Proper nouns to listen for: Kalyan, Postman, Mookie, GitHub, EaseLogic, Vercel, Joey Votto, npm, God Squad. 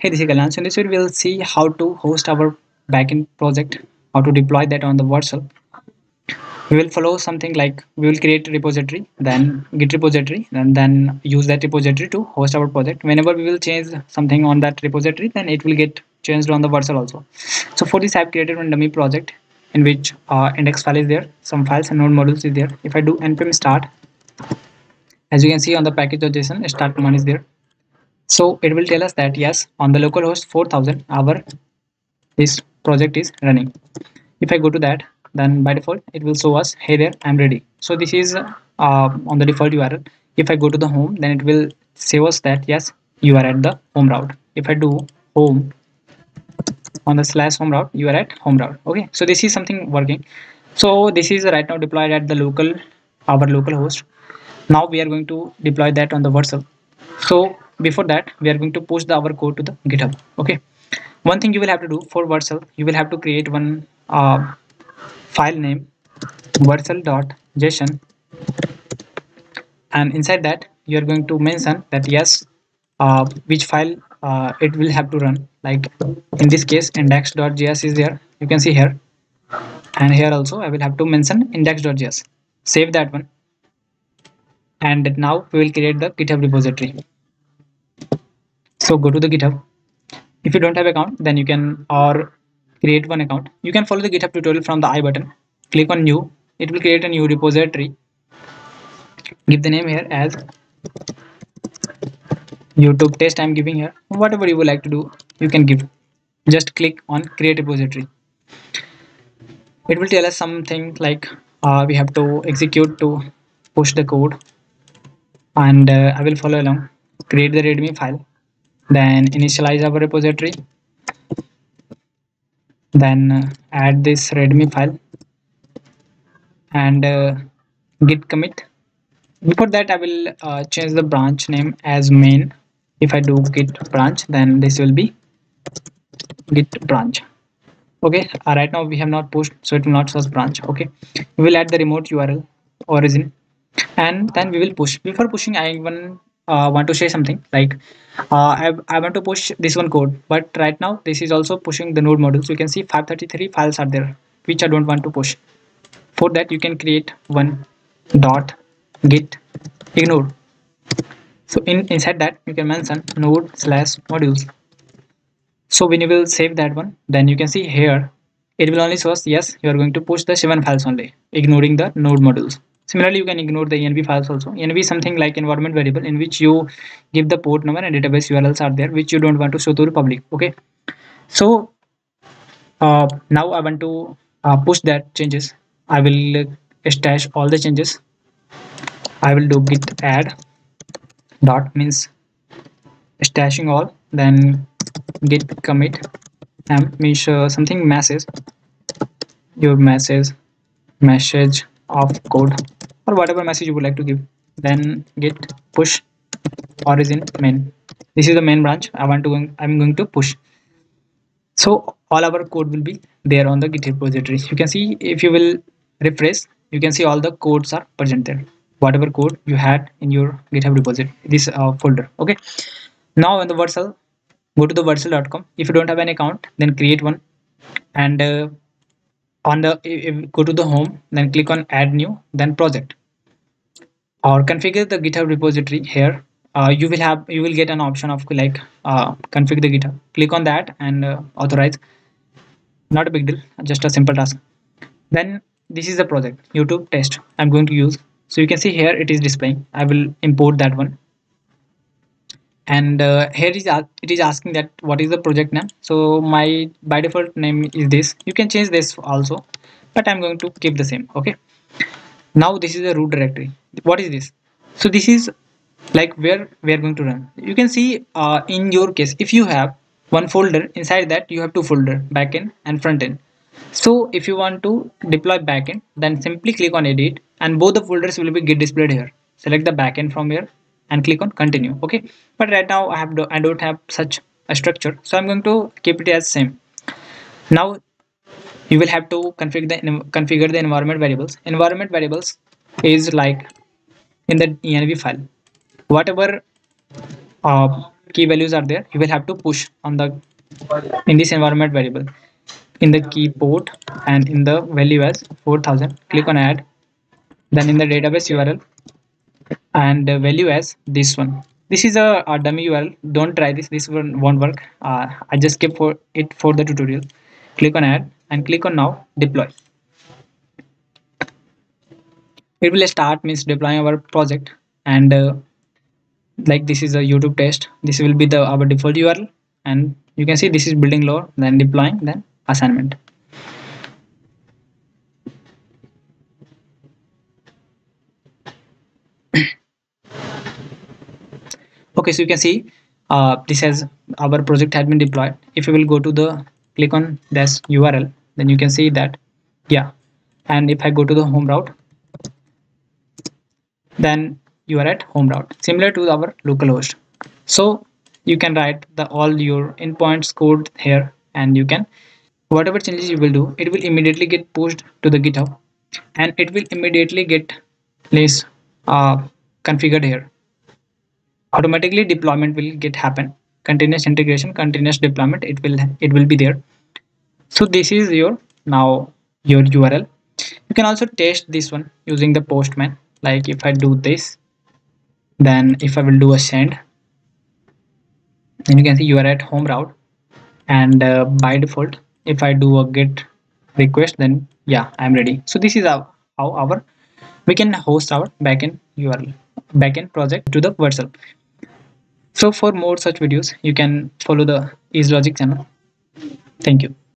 Hey, this is Kalyan. So in this video, we'll see how to host our backend project, how to deploy that on the Vercel. We will follow something like we will create a repository, then Git repository, and then use that repository to host our project. Whenever we will change something on that repository, then it will get changed on the Vercel also. So for this, I've created one dummy project in which index file is there, some files and node modules is there. If I do npm start, as you can see on the package.json, start1 is there. So it will tell us that yes, on the localhost 4000, this project is running. If I go to that, then by default it will show us, hey there, I'm ready. So this is on the default URL. If I go to the home, then it will show us that yes, you are at the home route. If I do home on the /home route, you are at home route. Okay, so this is something working. So this is right now deployed at the our local host. Now we are going to deploy that on the Vercel. So before that, we are going to push our code to the GitHub. Okay, one thing you will have to do for Vercel, you will have to create one file name vercel.json, and inside that you are going to mention that yes, which file it will have to run. Like in this case, index.js is there, you can see here, and here also I will have to mention index.js. Save that one, and now we will create the GitHub repository. So go to the GitHub. If you don't have account, then you can create one account. You can follow the GitHub tutorial from the I button. Click on new. It will create a new repository. Give the name here as YouTube test. I'm giving here. Whatever you would like to do, you can give. Just click on create repository. It will tell us something like we have to execute to push the code, and I will follow along. Create the readme file, then initialize our repository, then add this readme file, and git commit. Before that, I will change the branch name as main. If I do git branch, then this will be git branch. Okay, right now we have not pushed, so it will not search branch. Okay, we will add the remote URL origin, and then we will push. Before pushing, I even want to say something like I want to push this one code, but right now this is also pushing the node modules. You can see 533 files are there, which I don't want to push. For that, you can create one .git ignore. So inside that you can mention node /modules. So when you will save that one, then you can see here it will only show us yes, you are going to push the 7 files only, ignoring the node modules. Similarly, you can ignore the env files also. Env is something like environment variable in which you give the port number and database URLs are there, which you don't want to show to the public. Okay, so now I want to push that changes. I will stash all the changes. I will do git add dot means stashing all, then git commit means something message of code or whatever message you would like to give, then git push origin main. This is the main branch I'm going to push. So all our code will be there on the Git repository. You can see, if you will refresh, you can see all the codes are present there, whatever code you had in your GitHub repository, this folder. Okay, now on the Vercel, go to the vercel.com. if you don't have an account, then create one, and go to the home, then click on add new, then project, or configure the GitHub repository. Here you will get an option of like configure the GitHub. Click on that and authorize. Not a big deal, just a simple task. Then this is the project YouTube test I'm going to use. So you can see here it is displaying. I will import that one, and here it is asking that what is the project name. So my by default name is this. You can change this also, but I'm going to keep the same. Okay, now this is the root directory. What is this? So this is like where we are going to run. You can see in your case, if you have one folder, inside that you have two folders, backend and front end. So if you want to deploy backend, then simply click on edit, and both the folders will be get displayed here. Select the backend from here and click on continue. Okay, but right now I don't have such a structure, so I'm going to keep it as same. Now you will have to configure the environment variables. Environment variables is like in the env file, whatever key values are there, you will have to push on the in this environment variable in the key port and in the value as 4000. Click on add, then in the database URL and the value as this one. This is a dummy URL. Don't try this. This one won't work. I just kept for it for the tutorial. Click on add and click on now deploy. It will start means deploying our project, and like this is a YouTube test. This will be the our default URL, and you can see this is building load, then deploying, then assignment. Okay, so you can see this has our project has been deployed. If you will go to the click on this URL, then you can see that yeah. And if I go to the home route, then you are at home route, similar to our localhost. So you can write all your endpoints code here, and you can whatever changes you will do, it will immediately get pushed to the GitHub, and it will immediately get placed configured here. Automatically deployment will get happen. Continuous integration, continuous deployment, it will be there. So this is your now your URL. You can also test this one using the Postman. Like if I do this, then if I will do a send, then you can see you are at home route, and by default if I do a GET request, then yeah, I'm ready. So this is how our we can host our backend URL, backend project to the Vercel. So for more such videos, you can follow the EaseLogic channel. Thank you.